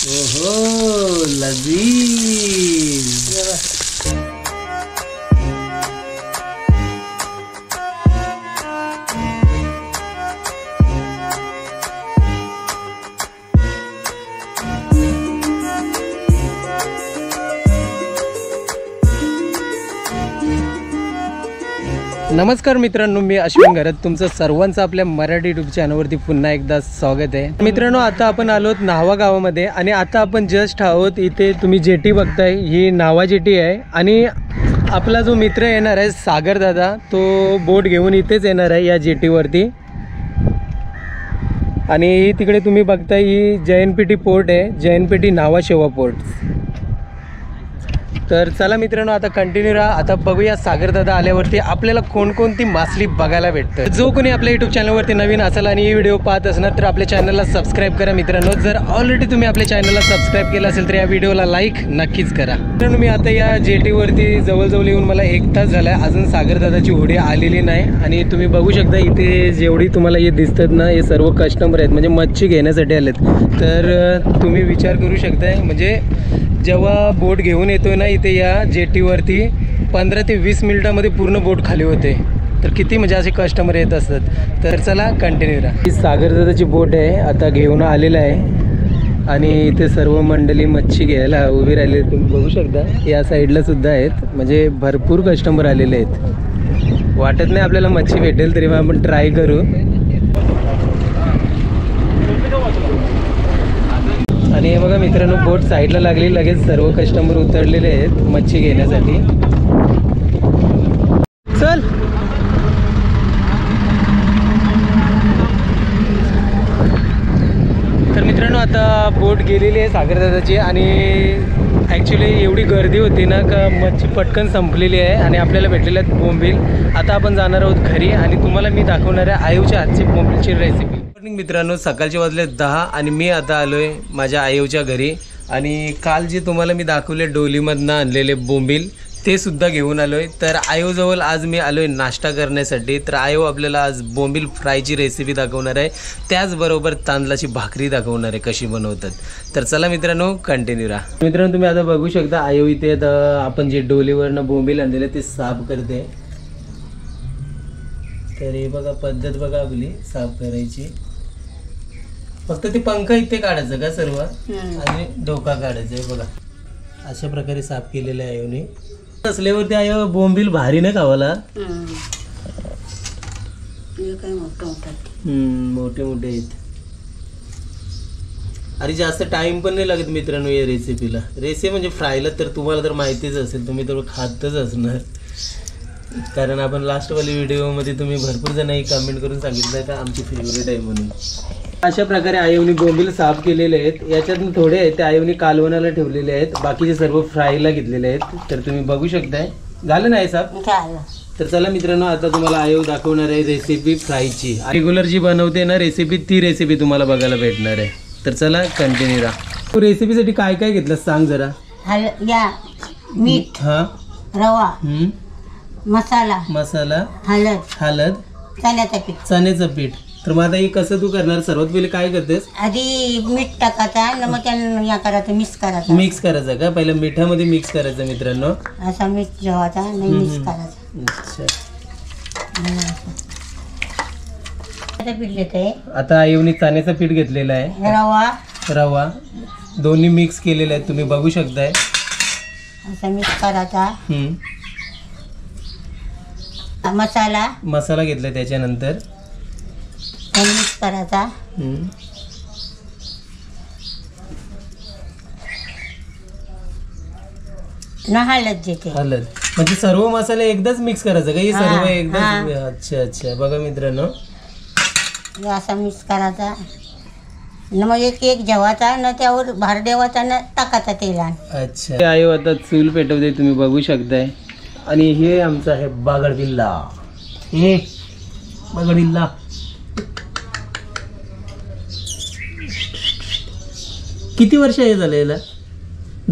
ओहो लजीज। नमस्कार मित्रांनो, मी अश्विन घरात तुमचं सर्वांचं आपल्या मराठी YouTube चॅनलवरती पुन्हा एकदा स्वागत आहे। मित्रांनो, आता आपण आलोत नाहवा गावामध्ये आणि आता आपण जस्ट आहोत इथे तुम्ही जेटी बघताय, ही नाहवा जेटी आहे आणि आपला जो मित्र येणार आहे सागर दादा, तो बोट घेऊन इथेच येणार आहे या जेटीवरती। आणि ही तिकडे तुम्ही बघताय ही जयंतपेटी पोर्ट आहे, जयंतपेटी नाहवा शेवा पोर्ट। तर चला मित्रांनो, आता कंटिन्यू राहा। आता बघूया सागर दादा आल्यावरती आपल्याला कोणकोणती मासली बघायला भेटते। जो कोणी आपल्या YouTube चॅनलवरती नवीन असाल आणि ही व्हिडिओ पाहत असणार तर आपल्या चॅनलला सबस्क्राईब करा। मित्रांनो, जर ऑलरेडी तुम्ही आपल्या चॅनलला सबस्क्राईब केलं असेल तर या व्हिडिओला लाईक नक्कीच करा। मित्रांनो, मी आता या जेटीवरती जवळजवळ येऊन मला 1 तास झाला, अजून सागर दादाची होडी आलेली नाही। आणि तुम्ही बघू शकता इथे जेवढी तुम्हाला हे दिसतात ना, हे सर्व कस्टमर आहेत, म्हणजे मच्छी घेण्यासाठी आलेत। तर तुम्ही विचार करू शकताय, म्हणजे जेव्हा बोट घेऊन येतो ना इथे या जेटीवरती 15 ते 20 मिनिटांमध्ये पूर्ण बोट खाली होते। तर किती म्हणजे असे कस्टमर येत असतात। तर चला कंटिन्यू राहा। ही सागरदादाची बोट आहे, आता घेऊन आलेला आहे आणि इथे सर्व मंडळी मच्छी घ्यायला उभी राहिली। तुम्ही बघू शकता या साईडला सुद्धा आहेत, म्हणजे भरपूर कस्टमर आलेले आहेत। वाटत नाही आपल्याला मच्छी भेटेल, तरी मग आपण ट्राय करू। आणि बघा मित्रांनो, बोट साईडला लागली, लगेच सर्व कस्टमर उतरलेले आहेत मच्छी घेण्यासाठी। चल तर मित्रांनो, आता बोट गेलेली आहे सागरदादाची आणि ॲक्च्युली एवढी गर्दी होती ना का मच्छी पटकन संपलेली आहे आणि आपल्याला भेटलेल्या आहेत बोंबिल। आता आपण जाणार आहोत घरी आणि तुम्हाला मी दाखवणार आहे आईवच्या हातची बोंबिलची रेसिपी। मित्रांनो, सकाळचे वाजले 10 आणि मी आता आलोय माझ्या आईवच्या घरी। आणि काल जे तुम्हाला मी दाखवले डोलीमधनं आणलेले बोंबिल ते सुद्धा घेऊन आलोय। तर आईवजवळ आज मी आलोय नाश्ता करण्यासाठी। तर आईव आपल्याला आज बोंबिल फ्रायची रेसिपी दाखवणार आहे, त्याचबरोबर तांदळाची भाकरी दाखवणार आहे कशी बनवतात। तर चला मित्रांनो, कंटिन्यू राहा। मित्रांनो, तुम्ही आता बघू शकता आईव इथे आपण जे डोलीवरनं बोंबिल आणलेले ते साफ करते। तर हे बघा पद्धत बघा आपली साफ करायची, फक्त ते पंख इथे काढायचं का सर्व आणि डोका काढायचं। बघा अशा प्रकारे साफ केलेलं आहे आयोने। असल्यावरती आयो बोंबिल भारी ना खावाला, मोठे मोठे आहेत आणि जास्त टाइम पण नाही लागत मित्रांनो या रेसिपीला। रेसिपी म्हणजे फ्रायला तर तुम्हाला तर माहितीच असेल, तुम्ही तर खातच असणार, कारण आपण लास्टवाली व्हिडिओमध्ये तुम्ही भरपूर जणांनी कमेंट करून सांगितलं का आमची फेवरेट आहे म्हणून। अशा प्रकारे आईवनी बोंबिल साफ केलेले आहेत। याच्यातून थोडे आहेत ते आईवनी कालवणाला ठेवलेले आहेत, बाकीचे सर्व फ्रायला घेतलेले आहेत। तर तुम्ही बघू शकताय झालं नाही साफ। तर चला मित्रांनो, आता तुम्हाला आईव दाखवणार आहे रेसिपी फ्रायची, रेग्युलर जी बनवते ना रेसिपी, ती रेसिपी तुम्हाला बघायला भेटणार आहे। तर चला कंटिन्यू राहा। तू रेसिपीसाठी काय काय घेतलं सांग जरा। मीठ, रवा, मसाला, हळद, चण्याचं पीठ। तर मग आता हे कसं तू करणार, सर्वात पहिले काय करतेस? आधी मीठ टाकायचं, मग त्याला करायचं मिक्स करायचं। मिक्स करायचं का पहिलं, मिठामध्ये मिक्स करायचं मित्रांनो, असा मिक्स ठेवायचा नाही मिक्स करायचा। अच्छा, पीठ घेते आता आईवनी चण्याचं पीठ घेतलेलं आहे, रवा दोन्ही मिक्स केलेलं आहे, तुम्ही बघू शकताय असा मिक्स करायचा। मसाला घेतला त्याच्यानंतर मिक्स करायचा। हळद म्हणजे सर्व मसाले एकदाच मिक्स करायचा का? हे सर्व एकदाच? अच्छा अच्छा, बघा मित्रांनो असा मिक्स करायचा ना, मग एक जेवायचा ना त्यावर भार देवाचा ना टाकायचा तेला। अच्छा, आई आता चूल पेटवते तुम्ही बघू शकताय आणि हे आमचा आहे बागडविल्ला। किती वर्ष हे झालेला?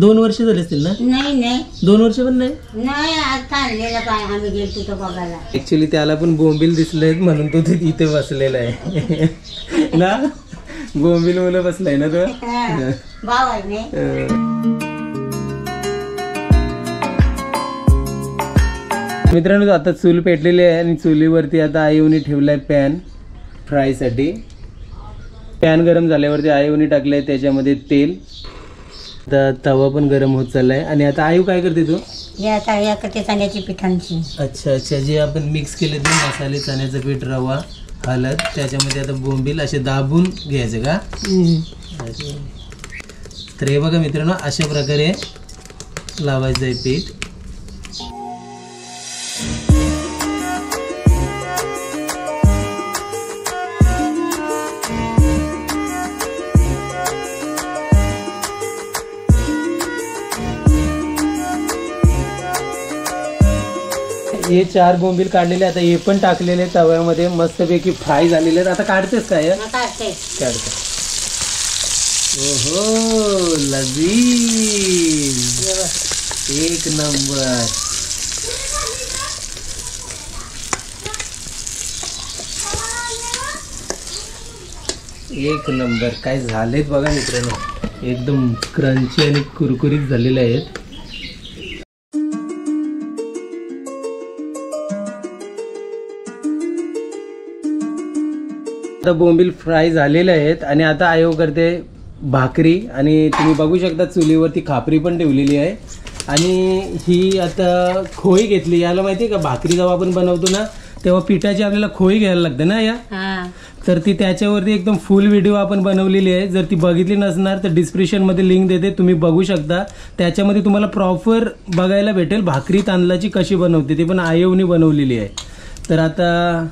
2 वर्ष झाले असतील ना? नाही नाही 2 वर्ष पण नाही नाही, आता आणलेला काय आम्ही गेलो तो बघायला। ऍक्च्युली त्याला पण बोंबिल दिसले म्हणून तो तिथे बसलेला आहे ना, बोंबिल मुलं बसलाय ना तो। बावाई में। मित्रांनो आता चूल पेटलेली आहे आणि चुलीवरती आता आईवणी ठेवलाय पॅन फ्रायसाठी। पॅन गरम झाल्यावरती आईवणी टाकले त्याच्यामध्ये तेल, आता तवा पण गरम होत चाललाय। आणि आता आयू काय करते तू? या ताया करते चण्याची पिठांची। अच्छा अच्छा, जे आपण मिक्स केले ते मसाले चण्याचं पीठ रवा हळद त्याच्यामध्ये आता बोंबील असे दाबून घ्यायचे का? तर हे बघा मित्रांनो अशा प्रकारे लावायचं आहे पीठ। ये चार बोंबील काढलेले आता हे पण टाकलेले तव्यामध्ये मस्तपैकी फ्राय झालेले आहेत। आता काढतेस काय? काढते। ओहो लजीज, एक नंबर। एक नंबर काय झालेत बघा मित्रांनो, एकदम क्रंची आणि कुरकुरीत झालेले आहेत। आता बोंबील फ्राय झालेले आहेत आणि आता आयो करते भाकरी। आणि तुम्ही बघू शकता चुलीवरती खापरी पण ठेवलेली आहे आणि ही आता खोई घेतली। याला माहिती आहे का भाकरी जेव्हा आपण बनवतो ना तेव्हा पिठाची आपल्याला खोई घ्यायला लागते ना या, तर ती त्याच्यावरती एकदम फुल व्हिडिओ आपण बनवलेली आहे। जर ती बघितली नसणार तर डिस्क्रिप्शनमध्ये लिंक देते, तुम्ही बघू शकता। त्याच्यामध्ये तुम्हाला प्रॉपर बघायला भेटेल भाकरी तांदळाची कशी बनवते, ती पण आयोने बनवलेली आहे। तर आता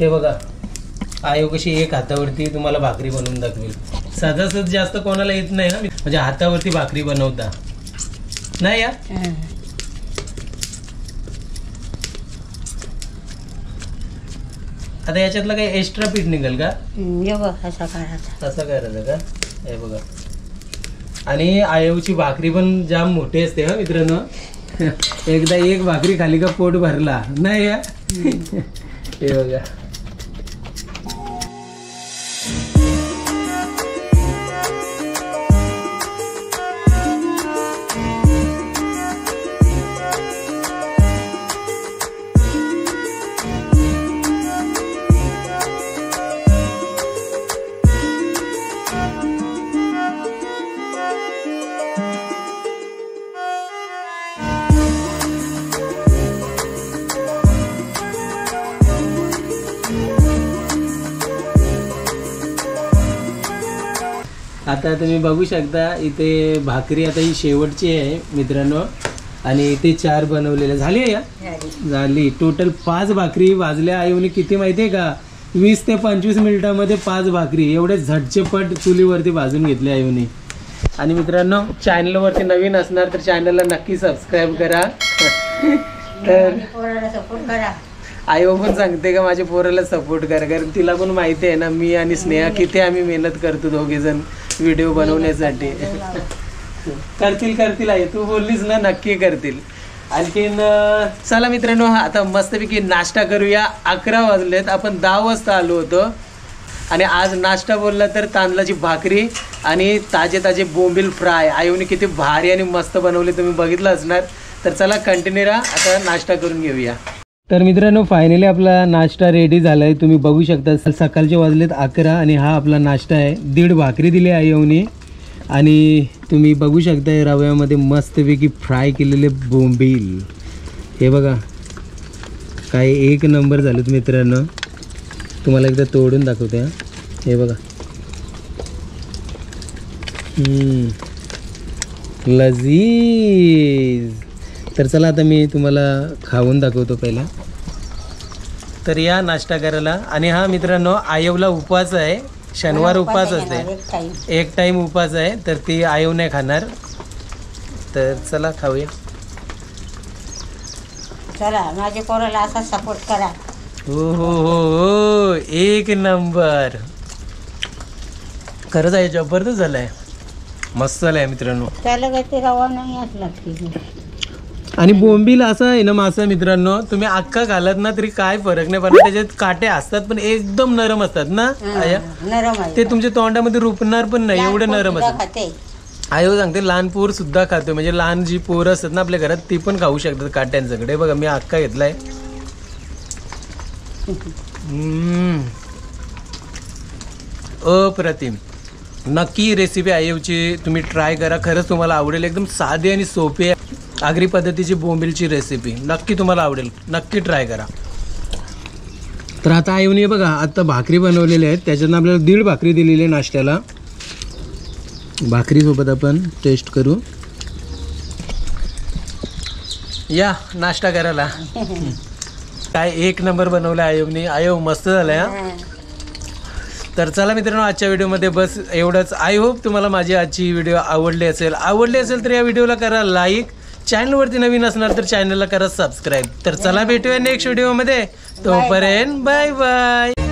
हे बघा आयो कशी एक हातावरती तुम्हाला भाकरी बनवून दाखवेल। सहजासहज जास्त कोणाला येत नाही ना, म्हणजे हातावरती भाकरी बनवता नाही या। आता याच्यातला काही एक्स्ट्रा पीठ निघेल का? असं करायचं, असं करायचं का? हे बघा, आणि आयोची भाकरी पण जाम मोठी असते हा मित्रांनो। एकदा एक भाकरी खाली का पोट भरला नाही या। हे बघा आता तुम्ही बघू शकता इथे भाकरी आता ही शेवटची आहे मित्रांनो, आणि इथे चार बनवलेल्या झाली या झाली। टोटल 5 भाकरी भाजल्या आईने किती माहिती आहे का, 20 ते 25 मिनिटांमध्ये 5 भाकरी एवढे झटचपट चुलीवरती भाजून घेतल्या आईने। आणि मित्रांनो चॅनलवरती नवीन असणार तर चॅनलला नक्की सबस्क्राईब करा। तर आई पण सांगते का माझ्या पोराला सपोर्ट करा, कारण तिला पण माहिती आहे ना मी आणि स्नेहा किती आम्ही मेहनत करतो दोघेजण व्हिडिओ बनवण्यासाठी। करतील करतील आई, तू बोललीस ना नक्की करतील। आणखीन चला मित्रांनो आता मस्तपैकी नाश्ता करूया। 11 वाजलेत, आपण 10 वाजता आलो होतो आणि आज नाश्ता बोलला तर तांदळाची भाकरी आणि ताजे ताजे बोंबील फ्राय आईने किती भारी आणि मस्त बनवले, तुम्ही बघितलं असणार। तर चला कंटिन्यू राहा, आता नाश्ता करून घेऊया। तर मित्रांनो फायनली आपला नाश्ता रेडी झाला आहे, तुम्ही बघू शकता। सकाळचे वाजलेत 11 आणि हा आपला नाश्ता आहे। 1.5 भाकरी दिली आहे येऊनी आणि तुम्ही बघू शकता रव्यामध्ये मस्तपैकी फ्राय केलेले बोंबील, हे बघा काय एक नंबर झालेत मित्रांनो। तुम्हाला एकदा तोडून दाखवते हा, हे बघा लजीज। तर चला आता मी तुम्हाला खाऊन दाखवतो पहिला। तर या नाश्ता करायला, आणि हा मित्रांनो आयवला उपवास आहे, शनिवार उपवास असते, एक टाइम उपवास आहे, तर ती आयव नाही खाणार। तर चला खाऊया, चला माझ्या पोराला असा सपोर्ट करा। हो हो हो एक नंबर, खरंच आहे जबरदस्त झालाय, मस्त झालाय मित्रांनो। त्याला काही रवा नाही असला आणि बोंबील असं आहे ना मासा मित्रांनो, तुम्ही अक्का घालत ना तरी काय फरक नाही पडत. त्याच्यात काटे असतात पण एकदम नरम असतात ना आया, ते तुमच्या तोंडामध्ये रुपणार पण नाही, एवढं नरम असतात. आयो सांगते लहान पोर सुद्धा खातो, म्हणजे लहान जी पोरं असतात ना आपल्या घरात ती पण खाऊ शकतात काट्यांसकडे. बघा मी अक्का घेतलाय. अप्रतिम नक्की रेसिपी आयोची, तुम्ही ट्राय करा, खरंच तुम्हाला आवडेल. एकदम साधी आणि सोपी आगरी पद्धतीची बोंबिलची रेसिपी नक्की तुम्हाला आवडेल, नक्की ट्राय करा. तर आता आईवून ये बघा आत्ता भाकरी बनवलेली आहेत, त्याच्यातनं आपल्याला 1.5 भाकरी दिलेली आहे नाश्त्याला. भाकरीसोबत आपण टेस्ट करू. या नाश्ता करायला. काय एक नंबर बनवला आयोवनी, आयो मस्त झाला. तर चला मित्रांनो आजच्या व्हिडिओमध्ये बस एवढंच. आय होप तुम्हाला माझी आजची व्हिडिओ आवडली असेल. आवडली असेल तर या व्हिडिओला करा लाईक, चॅनलवरती नवीन असणार तर चॅनलला करा सबस्क्राईब. तर चला भेटूया नेक्स्ट व्हिडिओमध्ये, तोपर्यंत बाय बाय.